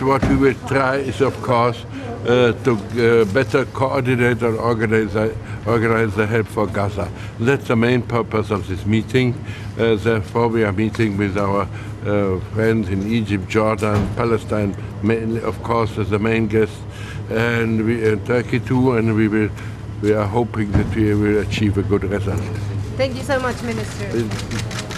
What we will try is, of course, to better coordinate and organize the help for Gaza. That's the main purpose of this meeting. Therefore, we are meeting with our friends in Egypt, Jordan, Palestine, mainly, of course, as the main guest, and Turkey too. And we are hoping that we will achieve a good result. Thank you so much, Minister.